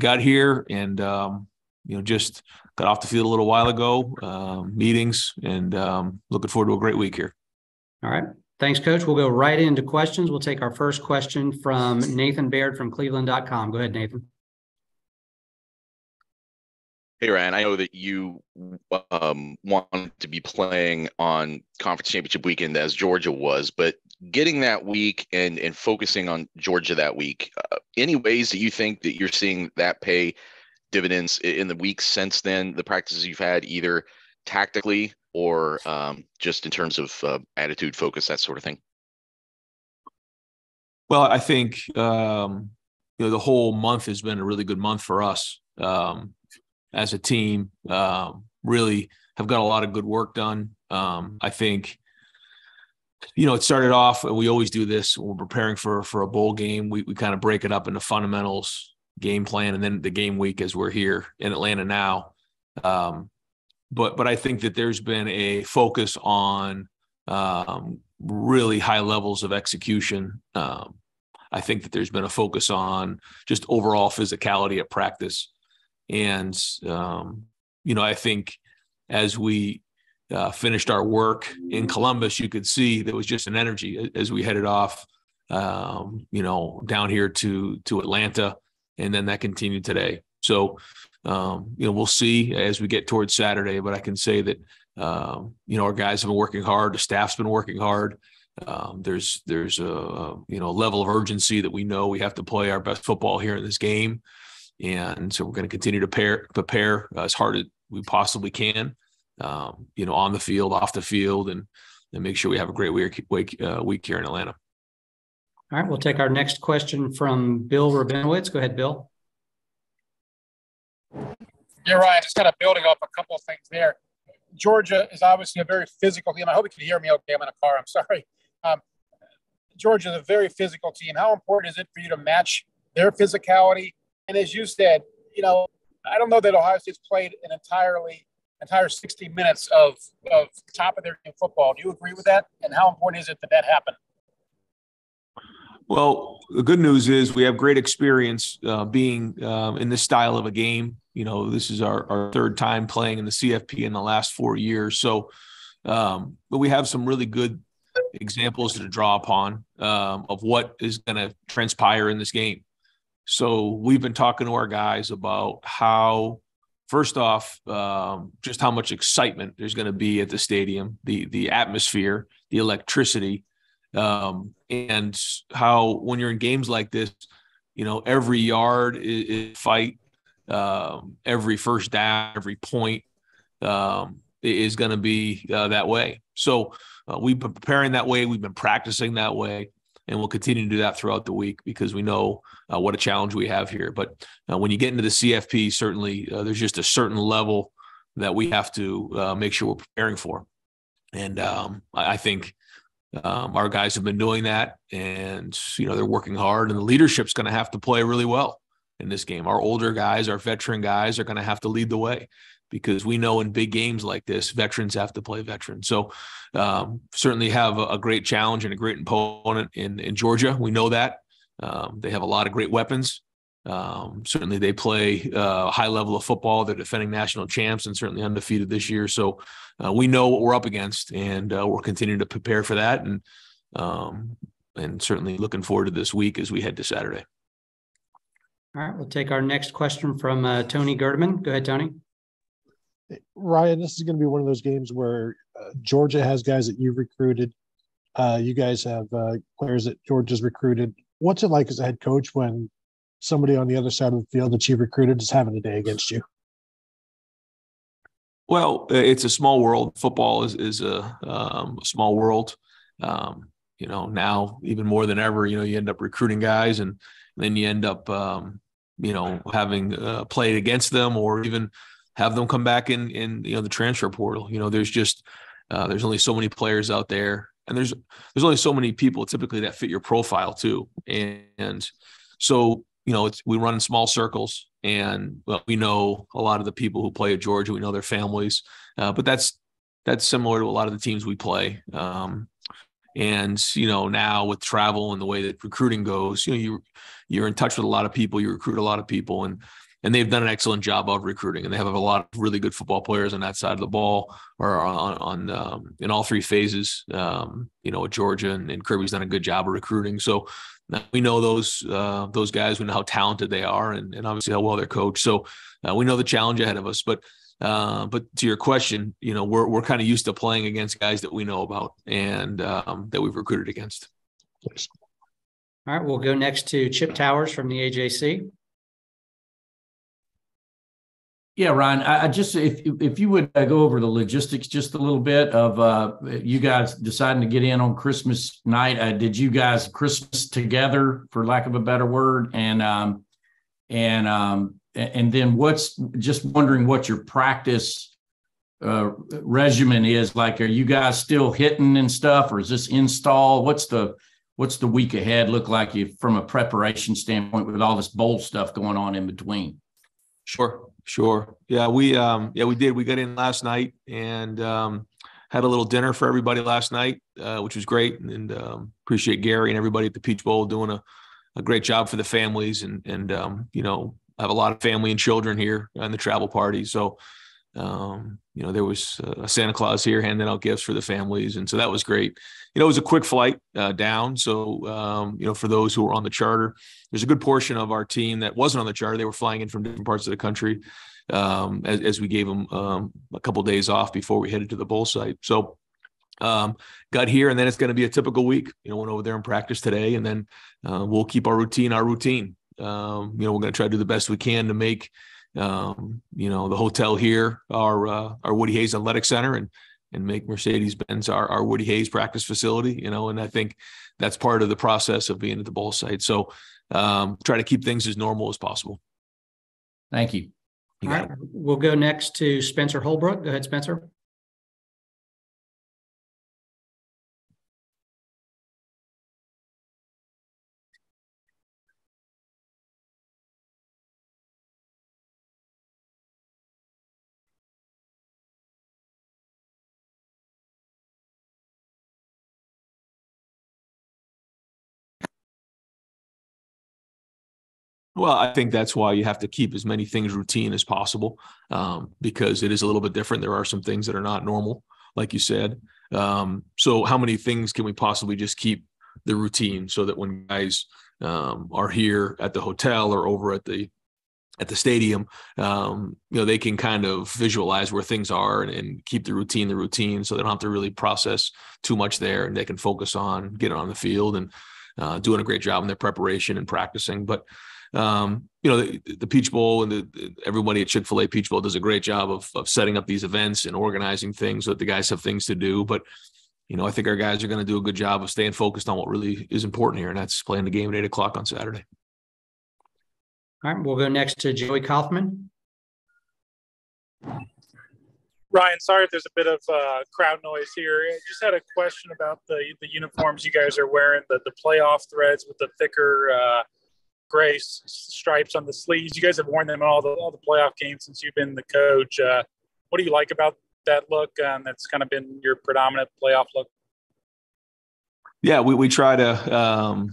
got here and, just got off the field a little while ago, meetings, and looking forward to a great week here. All right. Thanks, Coach. We'll go right into questions. We'll take our first question from Nathan Baird from cleveland.com. Go ahead, Nathan. Hey, Ryan, I know that you wanted to be playing on conference championship weekend as Georgia was, but getting that week and focusing on Georgia that week, any ways that you think that you're seeing that pay dividends in the weeks since then, the practices you've had either tactically or just in terms of attitude, focus, that sort of thing? Well, I think the whole month has been a really good month for us as a team. Really have got a lot of good work done. I think it started off, and we always do this when we're preparing for a bowl game. We kind of break it up into fundamentals, game plan, and then the game week as we're here in Atlanta now. But I think that there's been a focus on really high levels of execution. I think that there's been a focus on just overall physicality at practice. And, I think as we finished our work in Columbus, you could see there was just an energy as we headed off, down here to Atlanta. And then that continued today. So, we'll see as we get towards Saturday, but I can say that, our guys have been working hard. The staff's been working hard. There's a, level of urgency that we know we have to play our best football here in this game. And so we're going to continue to prepare as hard as we possibly can, on the field, off the field, and make sure we have a great week here in Atlanta. All right. We'll take our next question from Bill Rabinowitz. Go ahead, Bill. Yeah, Ryan, just kind of building up a couple of things there. Georgia is obviously a very physical team. I hope you can hear me okay. I'm in a car. I'm sorry. Georgia is a very physical team. How important is it for you to match their physicality? And as you said, I don't know that Ohio State's played an entire 60 minutes of top of their game football. Do you agree with that? And how important is it that happen? Well, the good news is we have great experience being in this style of a game. This is our third time playing in the CFP in the last 4 years. So, but we have some really good examples to draw upon of what is going to transpire in this game. So we've been talking to our guys about how, first off, just how much excitement there's going to be at the stadium, the atmosphere, the electricity, and how when you're in games like this, every yard is fight, every first down, every point is going to be that way. So we've been preparing that way. We've been practicing that way, and we'll continue to do that throughout the week because we know what a challenge we have here. But when you get into the CFP, certainly there's just a certain level that we have to make sure we're preparing for. And I think our guys have been doing that, and, they're working hard, and the leadership's going to have to play really well in this game. Our older guys, our veteran guys are going to have to lead the way because we know in big games like this, veterans have to play veterans. So certainly have a great challenge and a great opponent in Georgia. We know that. They have a lot of great weapons. Certainly they play a high level of football. They're defending national champs and certainly undefeated this year. So we know what we're up against, and we're continuing to prepare for that. And certainly looking forward to this week as we head to Saturday. All right. We'll take our next question from Tony Gerdeman. Go ahead, Tony. Ryan, this is going to be one of those games where Georgia has guys that you've recruited. You guys have players that Georgia's recruited. What's it like as a head coach when somebody on the other side of the field that you've recruited is having a day against you? Well, it's a small world. Football is a small world. Now even more than ever, you end up recruiting guys, and then you end up, having played against them, or even have them come back in the transfer portal. There's just there's only so many players out there, and there's only so many people typically that fit your profile too, and so. We run in small circles, and we know a lot of the people who play at Georgia. We know their families, but that's similar to a lot of the teams we play. Now with travel and the way that recruiting goes, you're in touch with a lot of people. You recruit a lot of people, and and they've done an excellent job of recruiting, and they have a lot of really good football players on that side of the ball, or on in all three phases. Georgia and Kirby's done a good job of recruiting. So we know those guys. We know how talented they are, and obviously how well they're coached. So we know the challenge ahead of us. But to your question, we're kind of used to playing against guys that we know about and that we've recruited against. All right, we'll go next to Chip Towers from the AJC. Yeah, Ryan, I just if you would go over the logistics just a little bit of you guys deciding to get in on Christmas night. Did you guys Christmas together, for lack of a better word, and then just wondering what your practice regimen is like. Are you guys still hitting and stuff, or is this install? What's the week ahead look like from a preparation standpoint with all this bowl stuff going on in between? Sure. Yeah, we did. We got in last night and had a little dinner for everybody last night, which was great, and appreciate Gary and everybody at the Peach Bowl doing a great job for the families, and I have a lot of family and children here on the travel party. So, there was a Santa Claus here handing out gifts for the families. And so that was great. It was a quick flight down. So, for those who were on the charter, there's a good portion of our team that wasn't on the charter. They were flying in from different parts of the country as we gave them a couple of days off before we headed to the bowl site. So got here, and then it's going to be a typical week. Went over there and practiced today, and then we'll keep our routine. We're going to try to do the best we can to make, the hotel here, our Woody Hayes Athletic Center, and make Mercedes-Benz our Woody Hayes practice facility, and I think that's part of the process of being at the bowl site. So, try to keep things as normal as possible. Thank you. All right. We'll go next to Spencer Holbrook. Go ahead, Spencer. Well, I think that's why you have to keep as many things routine as possible, because it is a little bit different. There are some things that are not normal, like you said. So how many things can we possibly just keep the routine so that when guys are here at the hotel or over at the stadium, they can kind of visualize where things are and keep the routine so they don't have to really process too much there, and they can focus on getting on the field and doing a great job in their preparation and practicing. But the Peach Bowl and everybody at Chick-fil-A Peach Bowl does a great job of setting up these events and organizing things so that the guys have things to do. But, I think our guys are going to do a good job of staying focused on what really is important here, and that's playing the game at 8:00 on Saturday. All right, we'll go next to Joey Kaufman. Ryan, sorry if there's a bit of crowd noise here. I just had a question about the uniforms you guys are wearing, the playoff threads with the thicker gray stripes on the sleeves. You guys have worn them in all the playoff games since you've been the coach. What do you like about that look? That's kind of been your predominant playoff look. Yeah, we try to,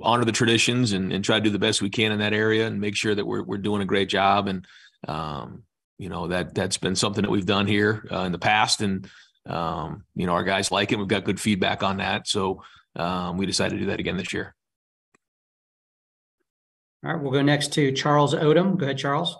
honor the traditions and try to do the best we can in that area and make sure that we're doing a great job. And, that's been something that we've done here in the past. And, our guys like it. We've got good feedback on that. So, we decided to do that again this year. All right, we'll go next to Charles Odom. Go ahead, Charles.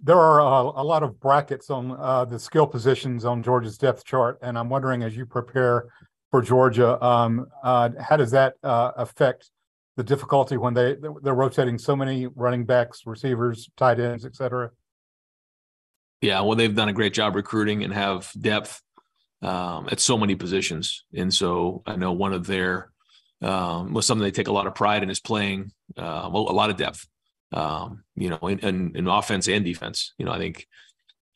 There are a lot of brackets on the skill positions on Georgia's depth chart, and I'm wondering, as you prepare for Georgia, how does that affect the difficulty when they're rotating so many running backs, receivers, tight ends, et cetera? Yeah, well, they've done a great job recruiting and have depth at so many positions. And so I know one of their was something they take a lot of pride in is playing a lot of depth, in offense and defense. I think,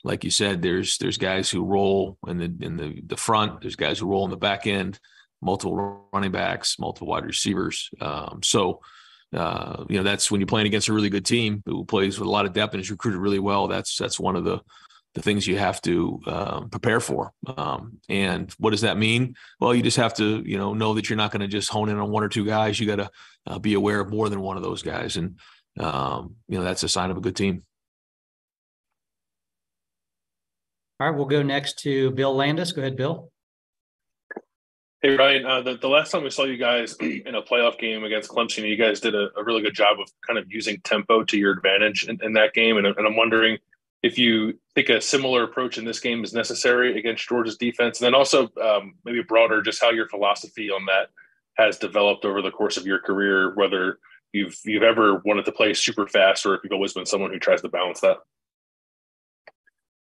like you said, there's guys who roll in the front, there's guys who roll in the back end, multiple running backs, multiple wide receivers. That's when you're playing against a really good team who plays with a lot of depth and is recruited really well. That's one of the the things you have to prepare for. And what does that mean? Well, you just have to, know that you're not going to just hone in on one or two guys. You got to be aware of more than one of those guys. And, that's a sign of a good team. All right, we'll go next to Bill Landis. Go ahead, Bill. Hey, Ryan, the last time we saw you guys in a playoff game against Clemson, you guys did a really good job of kind of using tempo to your advantage in that game. And I'm wondering if you think a similar approach in this game is necessary against Georgia's defense. And then also maybe broader, just how your philosophy on that has developed over the course of your career, whether you've ever wanted to play super fast or if you've always been someone who tries to balance that.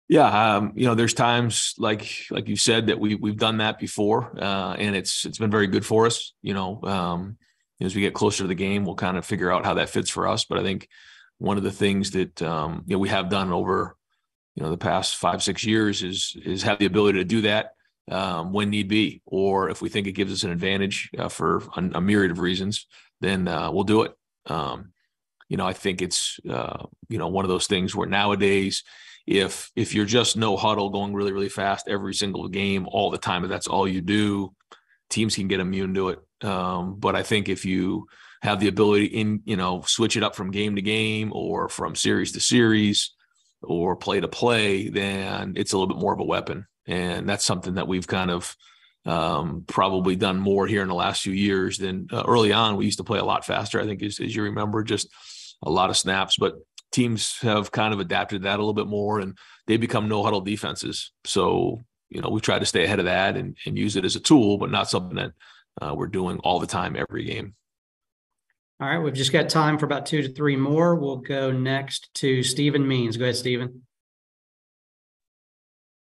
Yeah, there's times like you said that we've done that before, and it's been very good for us. As we get closer to the game, we'll kind of figure out how that fits for us. But I think one of the things that we have done over the past 5-6 years is have the ability to do that when need be, or if we think it gives us an advantage for a myriad of reasons, then we'll do it. I think it's one of those things where nowadays, if you're just no huddle going really, really fast every single game all the time, if that's all you do, teams can get immune to it. But I think if you have the ability switch it up from game to game or from series to series or play to play, then it's a little bit more of a weapon. And that's something that we've kind of probably done more here in the last few years than early on. We used to play a lot faster, I think, as you remember, just a lot of snaps. But teams have kind of adapted that a little bit more, and they become no huddle defenses. So, we try to stay ahead of that and use it as a tool, but not something that we're doing all the time, every game. All right. We've just got time for about 2 to 3 more. We'll go next to Stephen Means. Go ahead, Stephen.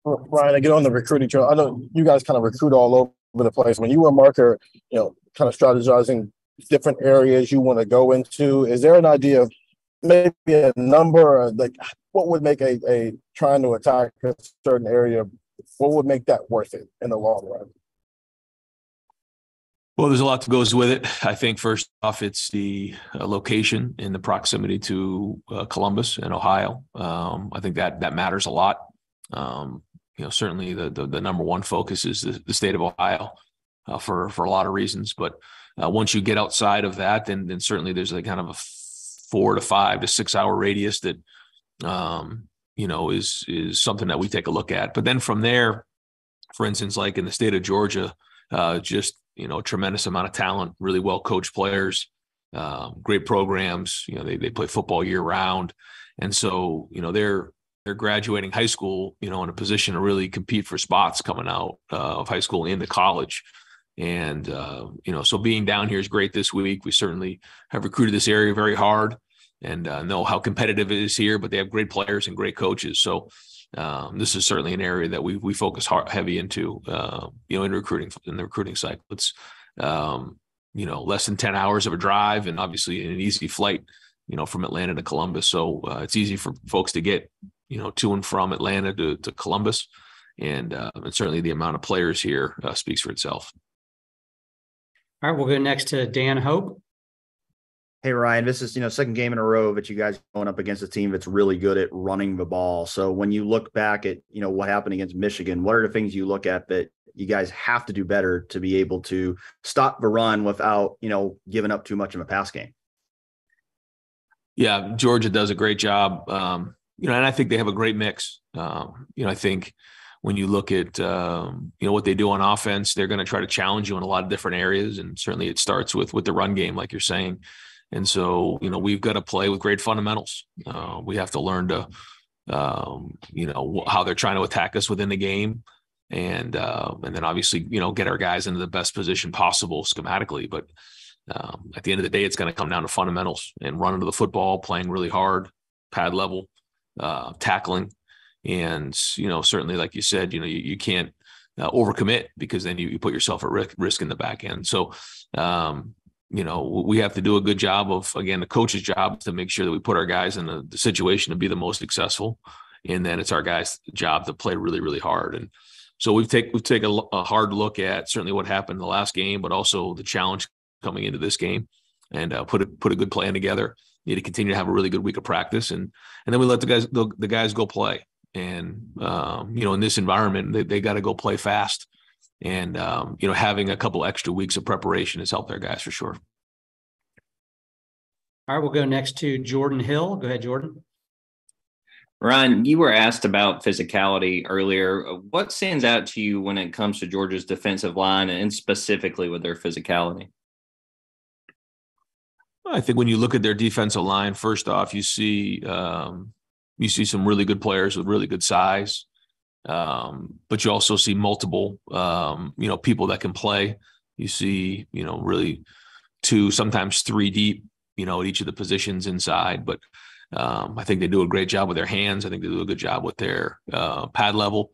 Well, Ryan, I get on the recruiting trail. I know you guys kind of recruit all over the place. When you were a marker, kind of strategizing different areas you want to go into, is there an idea of maybe a number, like what would make a trying to attack a certain area, what would make that worth it in the long run? Well, there's a lot that goes with it. I think first off, it's the location and the proximity to Columbus and Ohio. I think that matters a lot. Certainly the number one focus is the state of Ohio for a lot of reasons. But once you get outside of that, then certainly there's a kind of a 4 to 5 to 6 hour radius that, is something that we take a look at. But then from there, for instance, like in the state of Georgia, a tremendous amount of talent, really well-coached players, great programs, they play football year round. And so, they're graduating high school, in a position to really compete for spots coming out of high school into college. And, so being down here is great this week. We certainly have recruited this area very hard and know how competitive it is here, but they have great players and great coaches. So this is certainly an area that we focus heavy into, in the recruiting cycle. It's, less than 10 hours of a drive and obviously an easy flight, from Atlanta to Columbus. So it's easy for folks to get, to and from Atlanta to Columbus. And certainly the amount of players here speaks for itself. All right, we'll go next to Dan Hope. Hey, Ryan, this is, second game in a row that you guys going up against a team that's really good at running the ball. So when you look back at, what happened against Michigan, what are the things you look at that you guys have to do better to be able to stop the run without, giving up too much in a pass game? Yeah, Georgia does a great job. And I think they have a great mix. I think when you look at, what they do on offense, they're going to try to challenge you in a lot of different areas. And certainly it starts with the run game, like you're saying. And so, we've got to play with great fundamentals. We have to learn to, how they're trying to attack us within the game. And then obviously, get our guys into the best position possible schematically. But at the end of the day, it's going to come down to fundamentals and running to the football, playing really hard, pad level, tackling. And, certainly, like you said, you can't overcommit because then you put yourself at risk in the back end. So, we have to do a good job of, again, the coach's job to make sure that we put our guys in the situation to be the most successful. And then it's our guys' job to play really, really hard. And so we've taken a hard look at certainly what happened in the last game, but also the challenge coming into this game and put a good plan together. Need to continue to have a really good week of practice. And then we let the guys go play. And, you know, in this environment, they got to go play fast. And, you know, having a couple extra weeks of preparation has helped their guys for sure. All right, we'll go next to Jordan Hill. Go ahead, Jordan. Ryan, you were asked about physicality earlier. What stands out to you when it comes to Georgia's defensive line and specifically with their physicality? I think when you look at their defensive line, first off, you see some really good players with really good size. But you also see multiple, you know, people that can play. You see, you know, really two, sometimes three deep, you know, at each of the positions inside. But I think they do a great job with their hands. I think they do a good job with their pad level.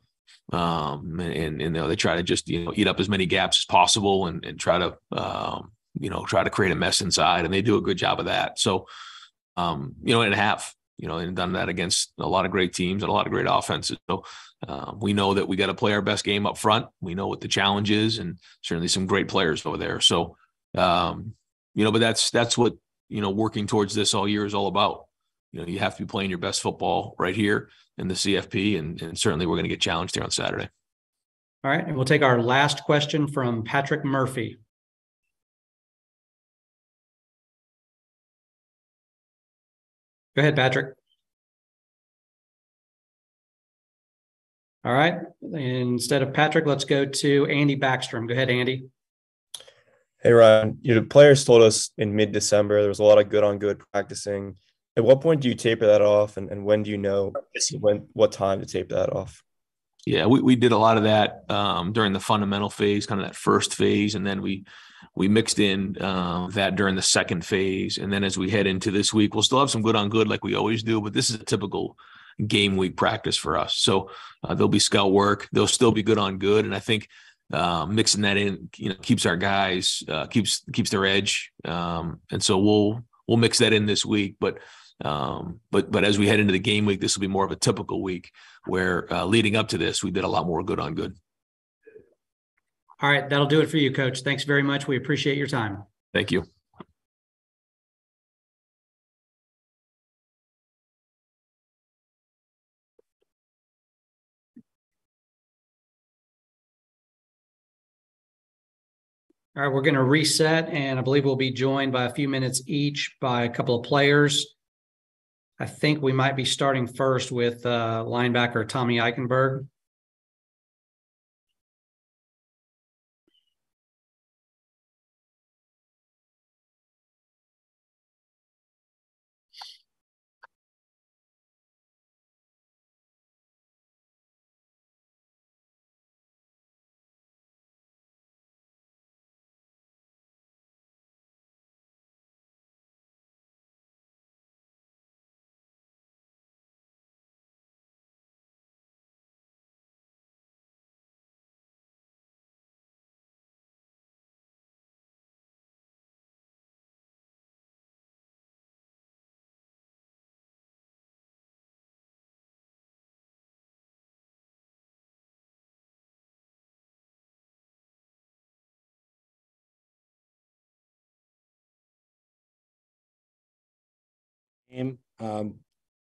And you know, they try to just, you know, eat up as many gaps as possible and try to, you know, try to create a mess inside. And they do a good job of that. So, you know, and have, you know, and done that against a lot of great teams and a lot of great offenses. So we know that we got to play our best game up front. We know what the challenge is, and certainly some great players over there. So, you know, but that's what, you know, working towards this all year is all about. You know, you have to be playing your best football right here in the CFP, and certainly we're going to get challenged here on Saturday. All right, and we'll take our last question from Patrick Murphy. Go ahead, Patrick. All right, instead of Patrick, let's go to Andy Backstrom. Go ahead, Andy. Hey, Ryan, you know, players told us in mid-December there was a lot of good-on-good practicing. At what point do you taper that off, and when do you know what time to taper that off? Yeah, we did a lot of that during the fundamental phase, kind of that first phase, and then we mixed in that during the second phase. And then as we head into this week, we'll still have some good-on-good like we always do, but this is a typical game week practice for us. So there'll be scout work. There'll still be good-on-good, and I think mixing that in, you know, keeps our guys, keeps their edge. And so we'll mix that in this week, but as we head into the game week, this will be more of a typical week where leading up to this, we did a lot more good on good. All right. That'll do it for you, Coach. Thanks very much. We appreciate your time. Thank you. All right, we're going to reset, and I believe we'll be joined by a few minutes each by a couple of players. I think we might be starting first with linebacker Tommy Eichenberg.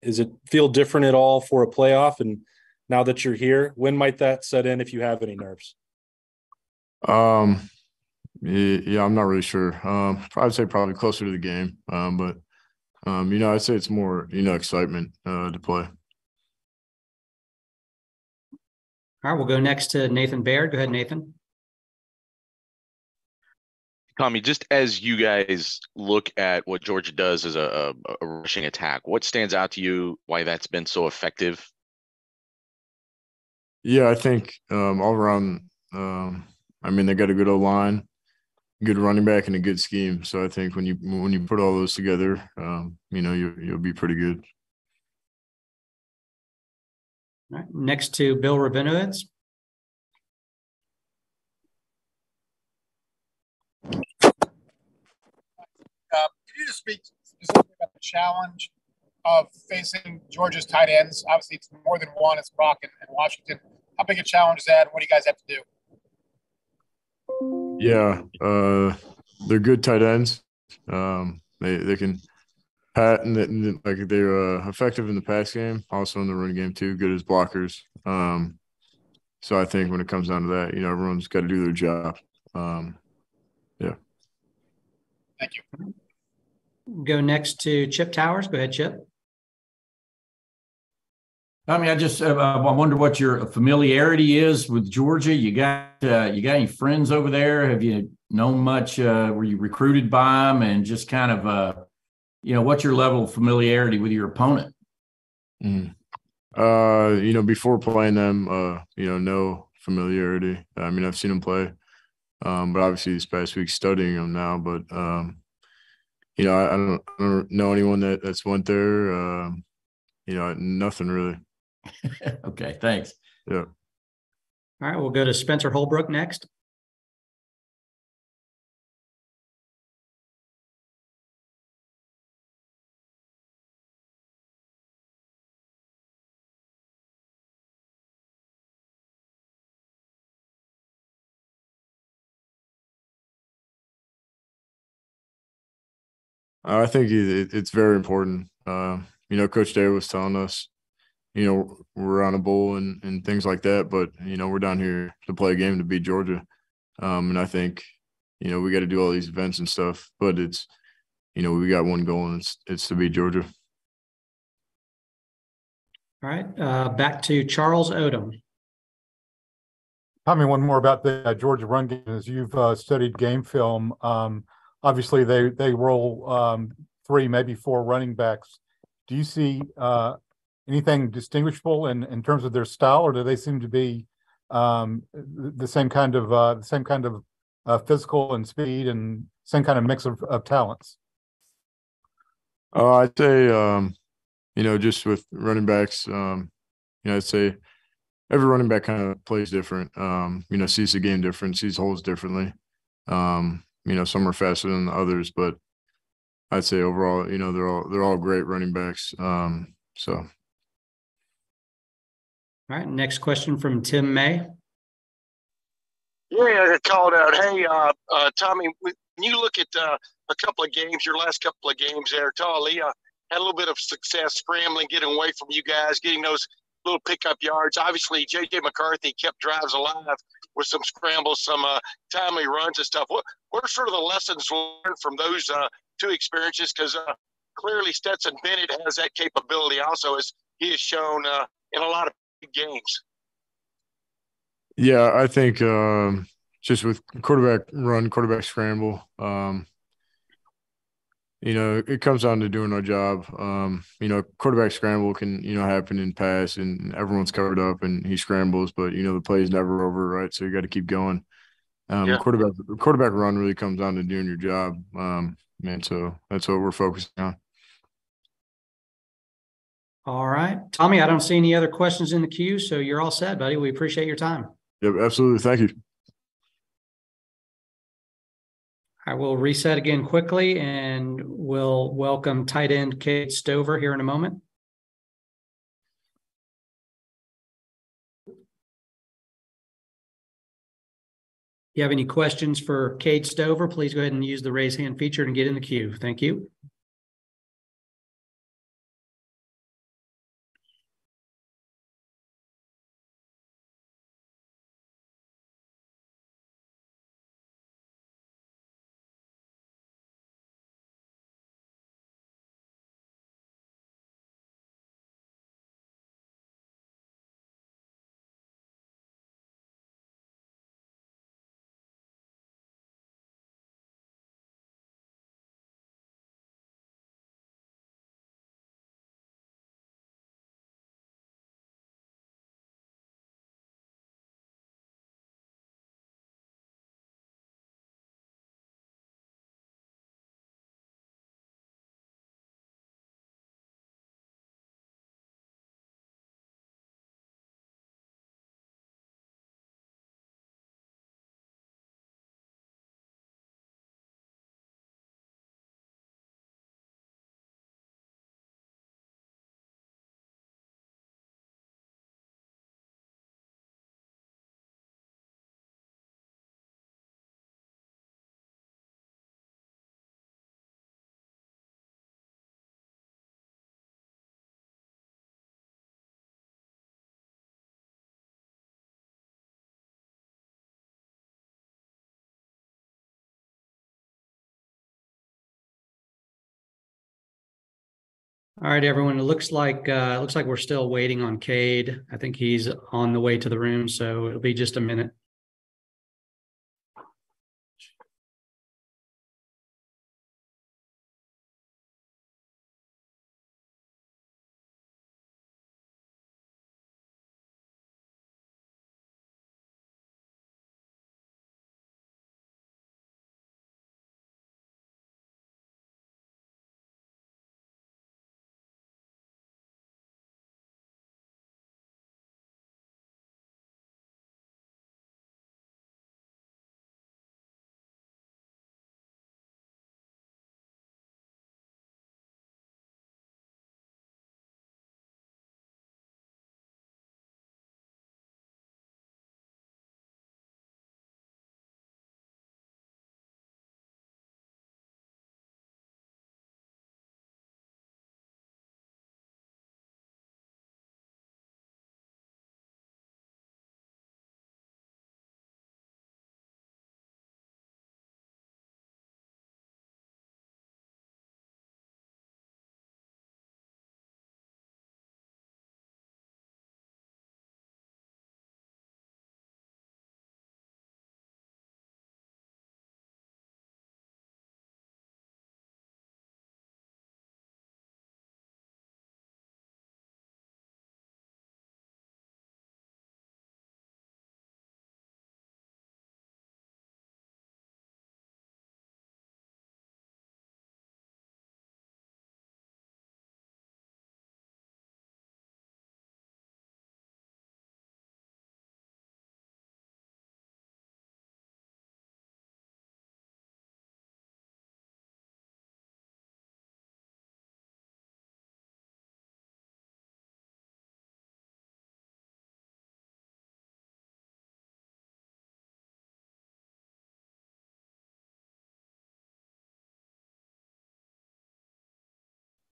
Does it feel different at all for a playoff? And now that you're here, when might that set in if you have any nerves? Yeah, I'm not really sure. I'd say probably closer to the game. But, you know, I'd say it's more, you know, excitement to play. All right, we'll go next to Nathan Baird. Go ahead, Nathan. Tommy, just as you guys look at what Georgia does as a rushing attack, what stands out to you, why that's been so effective? Yeah, I think all around, I mean, they got a good O-line, good running back, and a good scheme. So I think when you put all those together, you know, you'll be pretty good. All right, next to Bill Rabinowitz. Can you just speak specifically about the challenge of facing Georgia's tight ends? Obviously, it's more than one. It's Brock and Washington. How big a challenge is that? What do you guys have to do? Yeah, they're good tight ends. They can Pat, and like they were effective in the pass game, also in the run game too, good as blockers. So I think when it comes down to that, you know, everyone's got to do their job. Yeah. Thank you. Go next to Chip Towers. Go ahead, Chip. I mean, I just I wonder what your familiarity is with Georgia. You got any friends over there? Have you known much? Were you recruited by them? And just kind of, you know, what's your level of familiarity with your opponent? You know, before playing them, you know, no familiarity. I mean, I've seen them play, but obviously this past week studying them now. But you know, I don't know anyone that's went there. You know, nothing really. Okay, thanks. Yeah. All right, we'll go to Spencer Holbrook next. I think it's very important. You know, Coach Day was telling us, you know, we're on a bowl and things like that, but, you know, we're down here to play a game to beat Georgia. And I think, you know, we got to do all these events and stuff, but it's, you know, we got one goal and it's to beat Georgia. All right. Back to Charles Odom. Tell me one more about the Georgia run game. As you've studied game film, obviously they roll three, maybe four running backs. Do you see anything distinguishable in terms of their style, or do they seem to be the same kind of physical and speed and same kind of mix of talents? I'd say, you know, just with running backs, you know, I'd say every running back kind of plays different, you know, sees the game different, sees holes differently. You know, some are faster than others, but I'd say overall, you know, they're all great running backs. So. All right. Next question from Tim May. Yeah, I called out. Hey, Tommy, when you look at a couple of games, your last couple of games there, Talia had a little bit of success scrambling, getting away from you guys, getting those little pickup yards. Obviously, J.J. McCarthy kept drives alive with some scrambles, some timely runs and stuff. What are sort of the lessons learned from those two experiences? Because clearly Stetson Bennett has that capability also, as he has shown in a lot of big games. Yeah, I think just with quarterback run, quarterback scramble, you know, it comes down to doing our job. You know, quarterback scramble can, you know, happen in pass and everyone's covered up and he scrambles, but, you know, the play is never over, right? So you got to keep going. Yeah. Quarterback run really comes down to doing your job. And so that's what we're focusing on. All right. Tommy, I don't see any other questions in the queue, so you're all set, buddy. We appreciate your time. Yep, absolutely. Thank you. I will reset again quickly, and we'll welcome tight end Cade Stover here in a moment. If you have any questions for Cade Stover, please go ahead and use the raise hand feature and get in the queue. Thank you. All right, everyone. It looks like we're still waiting on Cade. I think he's on the way to the room, so it'll be just a minute.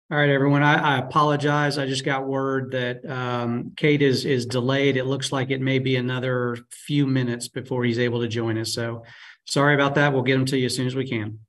All right, everyone. I apologize. I just got word that Cade is delayed. It looks like it may be another few minutes before he's able to join us. So sorry about that. We'll get him to you as soon as we can.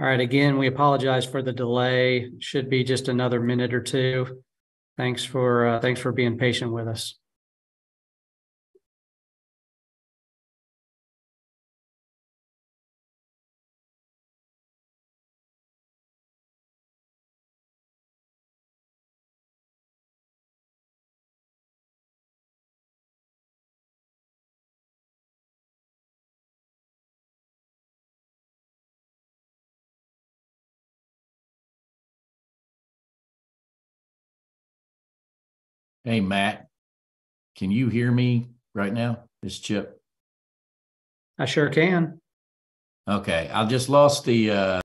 All right. Again, we apologize for the delay. Should be just another minute or two. Thanks for being patient with us. Hey, Matt, can you hear me right now? It's Chip. I sure can. Okay. I just lost the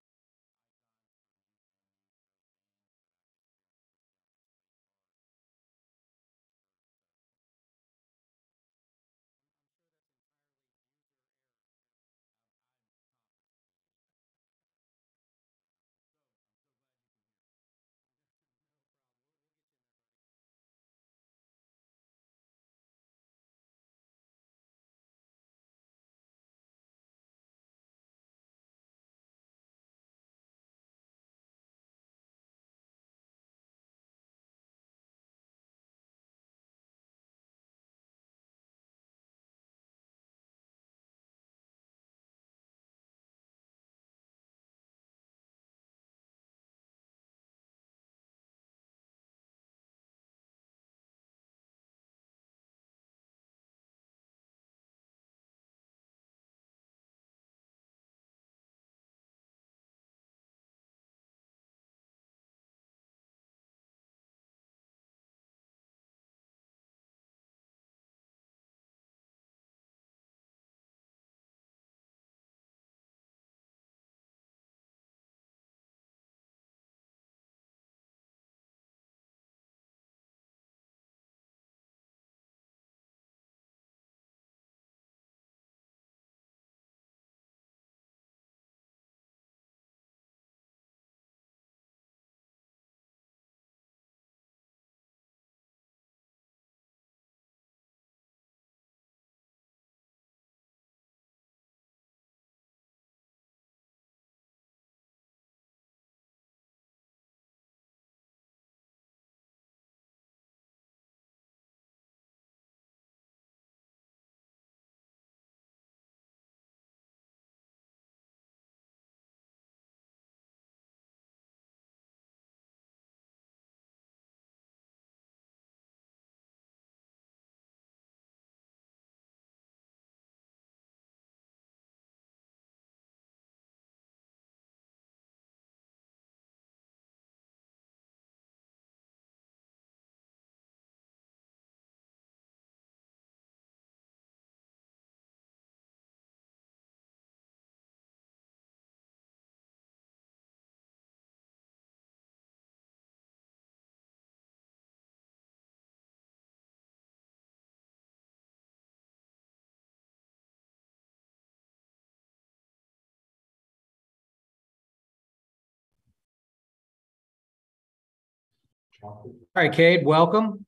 All right, Cade, welcome.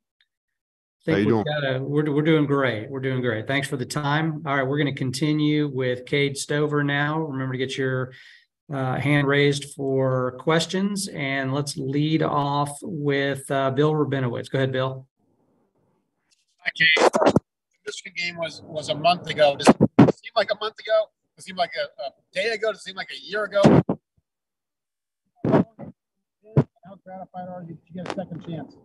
I think we're doing great. We're doing great. Thanks for the time. All right, we're going to continue with Cade Stover now. Remember to get your hand raised for questions, and let's lead off with Bill Rabinowitz. Go ahead, Bill. Hi, Cade. The Michigan game was a month ago. Does it seem like a month ago? Does it seem like a day ago? Does it seem like a year ago? How gratified are you to get a second chance?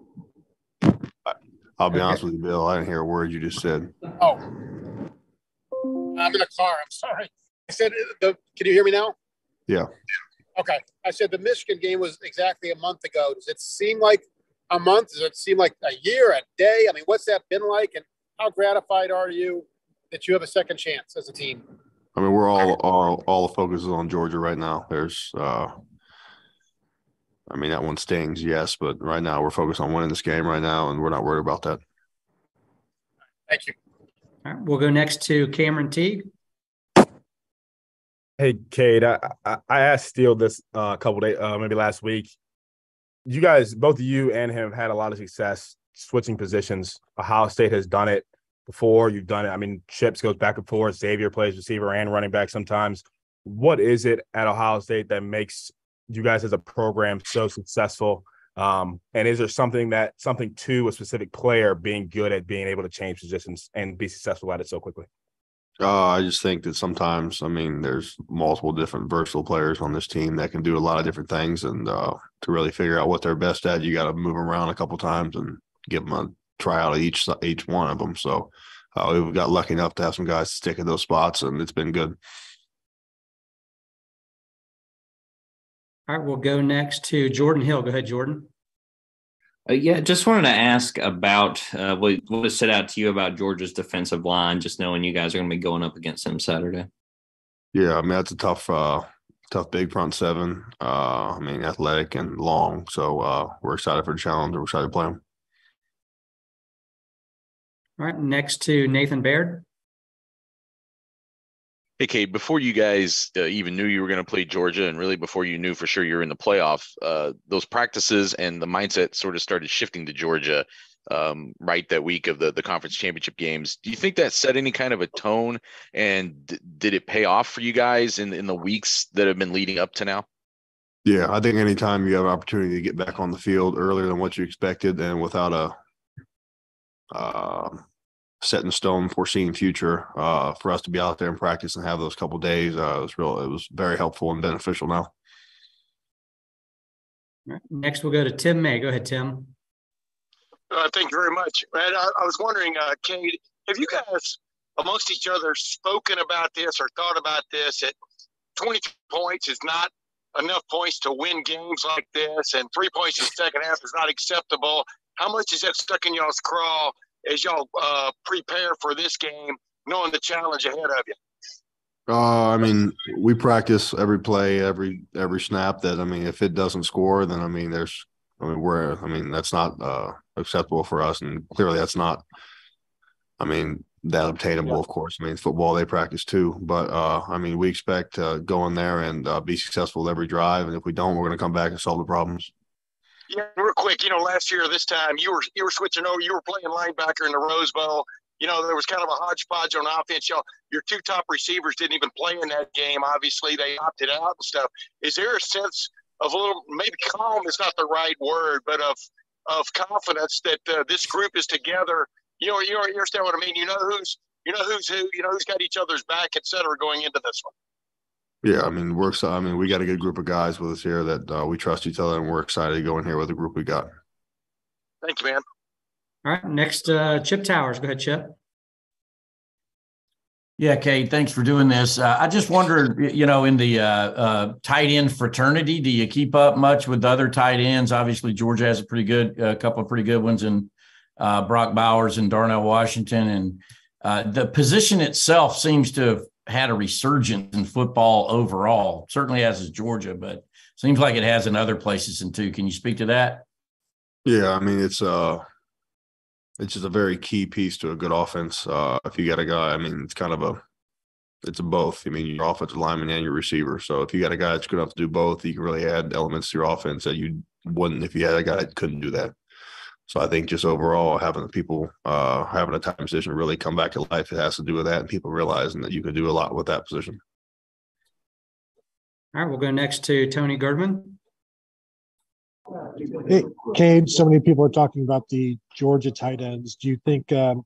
I'll be honest with you, Bill. I didn't hear a word you just said. Oh, I'm in a car. I'm sorry. I said, can you hear me now? Yeah. Okay. I said the Michigan game was exactly a month ago. Does it seem like a month? Does it seem like a year, a day? I mean, what's that been like? And how gratified are you that you have a second chance as a team? I mean, we're all the focus is on Georgia right now. There's I mean, that one stings, yes, but right now we're focused on winning this game right now, and we're not worried about that. Thank you. All right, we'll go next to Cameron Teague. Hey, Cade, I asked Steele this a couple days, maybe last week. You guys, both you and him, have had a lot of success switching positions. Ohio State has done it before. You've done it. I mean, Chips goes back and forth. Xavier plays receiver and running back sometimes. what is it at Ohio State that makes you guys as a program so successful? And is there something to a specific player being good at being able to change positions and be successful at it so quickly? I just think that sometimes, I mean, there's multiple different versatile players on this team that can do a lot of different things. And to really figure out what they're best at, you got to move around a couple times and give them a tryout of each one of them. So we've got lucky enough to have some guys stick at those spots, and it's been good. All right, we'll go next to Jordan Hill. Go ahead, Jordan. Yeah, just wanted to ask about what was set out to you about Georgia's defensive line, just knowing you guys are going to be going up against them Saturday. Yeah, I mean, that's a tough big front seven. I mean, athletic and long. So we're excited for the challenge. We're excited to play them. All right, next to Nathan Baird. Hey, Cade, before you guys even knew you were going to play Georgia, and really before you knew for sure you were in the playoff, those practices and the mindset sort of started shifting to Georgia right that week of the conference championship games. Do you think that set any kind of a tone, and did it pay off for you guys in the weeks that have been leading up to now? Yeah, I think anytime you have an opportunity to get back on the field earlier than what you expected and without a set in stone foreseen future, for us to be out there and practice and have those couple days, it was very helpful and beneficial now. Next we'll go to Tim May. Go ahead, Tim. Thank you very much. And I was wondering, Cade, have you guys amongst each other spoken about this or thought about this, that 20 points is not enough points to win games like this, and 3 points in the second half is not acceptable? How much is that stuck in y'all's craw as y'all prepare for this game, knowing the challenge ahead of you? I mean, we practice every play, every snap. That, I mean, if it doesn't score, then, I mean, that's not acceptable for us, and clearly that's not, I mean, that obtainable. Yeah. Of course, I mean, football, they practice too, but I mean, we expect to go in there and be successful with every drive, and if we don't, we're going to come back and solve the problems. Yeah, real quick, you know, last year this time you were switching over. You were playing linebacker in the Rose Bowl. You know, there was kind of a hodgepodge on offense. Y'all, your two top receivers didn't even play in that game. Obviously, they opted out and stuff. Is there a sense of a little, maybe calm is not the right word, but of confidence that this group is together? You understand what I mean? You know who's who. You know who's got each other's back, et cetera, going into this one. Yeah, I mean, we're excited. I mean, we got a good group of guys with us here that we trust each other, and we're excited to go in here with the group we got. Thank you, man. All right, next, Chip Towers. Go ahead, Chip. Yeah, Cade, thanks for doing this. I just wondered, you know, in the tight end fraternity, do you keep up much with the other tight ends? Obviously, Georgia has a couple of pretty good ones, and Brock Bowers and Darnell Washington. And the position itself seems to have had a resurgence in football overall, certainly as is Georgia, but seems like it has in other places and too. Can you speak to that? Yeah, I mean, it's just a very key piece to a good offense. If you got a guy, I mean, it's both. I mean, your offensive lineman and your receiver. So if you got a guy that's good enough to do both, you can really add elements to your offense that you wouldn't if you had a guy that couldn't do that. So I think just overall having the people having a tight position really come back to life, it has to do with that and people realizing that you can do a lot with that position. All right, we'll go next to Tony Gerdeman. Hey, Cade, so many people are talking about the Georgia tight ends. Do you think have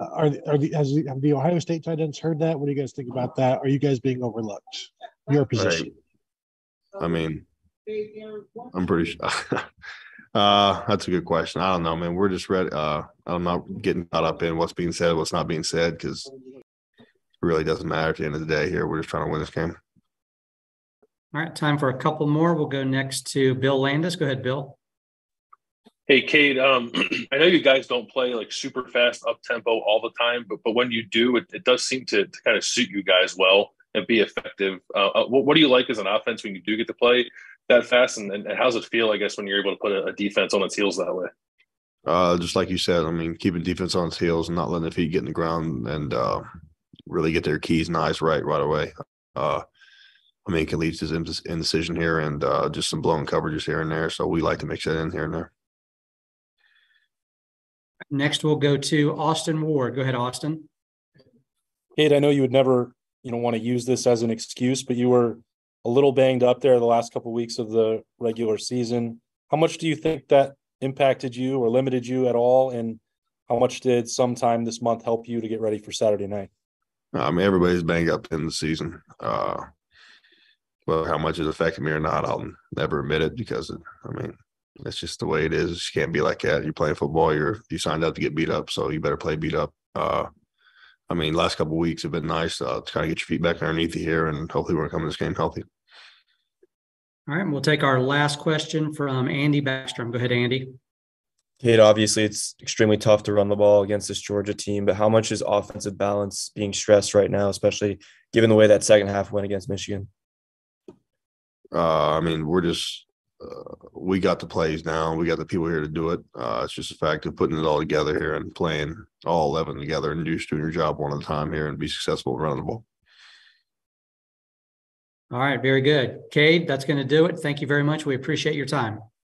the Ohio State tight ends heard that? What do you guys think about that? Are you guys being overlooked? Your position. Right. I mean, I'm pretty sure. That's a good question. I don't know, man. We're just ready. I'm not getting caught up in what's being said, what's not being said, because it really doesn't matter at the end of the day here. We're just trying to win this game. All right, time for a couple more. We'll go next to Bill Landis. Go ahead, Bill. Hey, Cade, I know you guys don't play like super fast up-tempo all the time, but when you do, it does seem to kind of suit you guys well and be effective. What do you like as an offense when you do get to play that fast, and how's it feel, I guess, when you're able to put a defense on its heels that way? Just like you said, I mean, keeping defense on its heels and not letting the feet get in the ground and really get their keys and eyes right away. I mean, it can lead to indecision here and just some blown coverages here and there, so we like to mix that in here and there. Next, we'll go to Austin Ward. Go ahead, Austin. Cade, I know you would never – you don't want to use this as an excuse, but you were a little banged up there the last couple of weeks of the regular season. How much do you think that impacted you or limited you at all? And how much did sometime this month help you to get ready for Saturday night? I mean, everybody's banged up in the season. Well, how much it affected me or not, I'll never admit it because, I mean, that's just the way it is. You can't be like that. You're playing football. You signed up to get beat up, so you better play beat up. I mean, last couple of weeks have been nice to kind of get your feet back underneath you here, and hopefully we're going to come to this game healthy. All right, we'll take our last question from Andy Backstrom. Go ahead, Andy. Cade, obviously it's extremely tough to run the ball against this Georgia team, but how much is offensive balance being stressed right now, especially given the way that second half went against Michigan? I mean, we're just we got the plays now. We got the people here to do it. It's just a fact of putting it all together here and playing all 11 together and just doing your job one at a time here and be successful running the ball. All right, very good. Cade, that's going to do it. Thank you very much. We appreciate your time.